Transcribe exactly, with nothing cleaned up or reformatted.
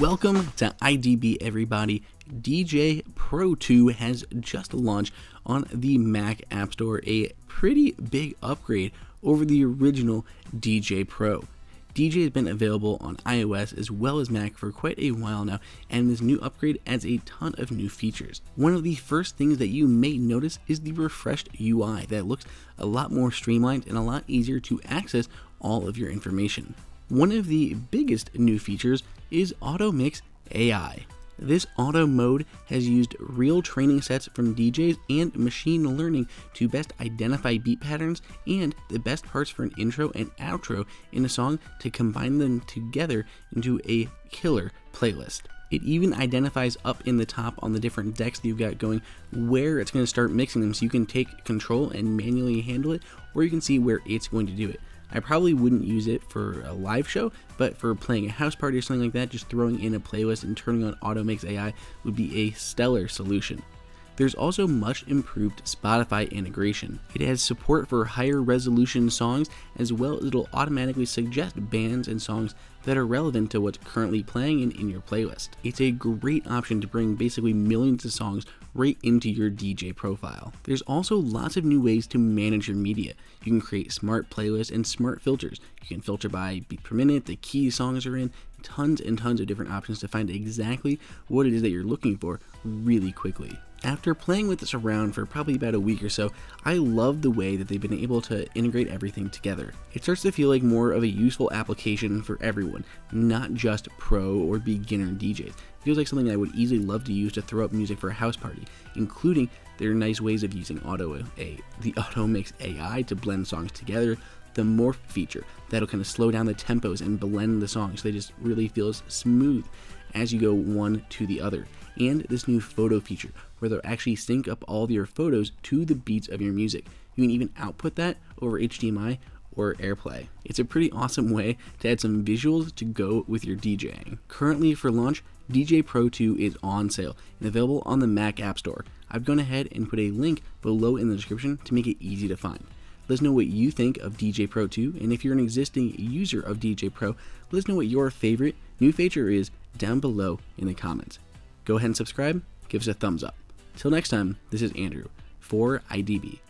Welcome to I D B, everybody. Djay Pro two has just launched on the Mac App Store, a pretty big upgrade over the original Djay Pro. Djay has been available on iOS as well as Mac for quite a while now, and this new upgrade adds a ton of new features. One of the first things that you may notice is the refreshed U I that looks a lot more streamlined and a lot easier to access all of your information. One of the biggest new features is AutoMix A I. This auto mode has used real training sets from D Js and machine learning to best identify beat patterns and the best parts for an intro and outro in a song to combine them together into a killer playlist. It even identifies up in the top on the different decks that you've got going where it's going to start mixing them, so you can take control and manually handle it, or you can see where it's going to do it. I probably wouldn't use it for a live show, but for playing a house party or something like that, just throwing in a playlist and turning on AutoMix A I would be a stellar solution. There's also much improved Spotify integration. It has support for higher resolution songs, as well as it'll automatically suggest bands and songs that are relevant to what's currently playing and in your playlist. It's a great option to bring basically millions of songs right into your Djay profile. There's also lots of new ways to manage your media. You can create smart playlists and smart filters. You can filter by beat per minute, the key songs are in, tons and tons of different options to find exactly what it is that you're looking for really quickly. After playing with this around for probably about a week or so, I love the way that they've been able to integrate everything together. It starts to feel like more of a useful application for everyone, not just pro or beginner D Js. It feels like something that I would easily love to use to throw up music for a house party, including their nice ways of using auto a, the AutoMix A I to blend songs together, the morph feature that'll kind of slow down the tempos and blend the songs so they just really feels smooth as you go one to the other, and this new photo feature where they'll actually sync up all of your photos to the beats of your music. You can even output that over H D M I or AirPlay. It's a pretty awesome way to add some visuals to go with your DJing. Currently for launch, Djay Pro two is on sale and available on the Mac App Store. I've gone ahead and put a link below in the description to make it easy to find. Let us know what you think of Djay Pro two, and if you're an existing user of Djay Pro, let us know what your favorite new feature is down below in the comments. Go ahead and subscribe, give us a thumbs up. Till next time, this is Andrew for I D B.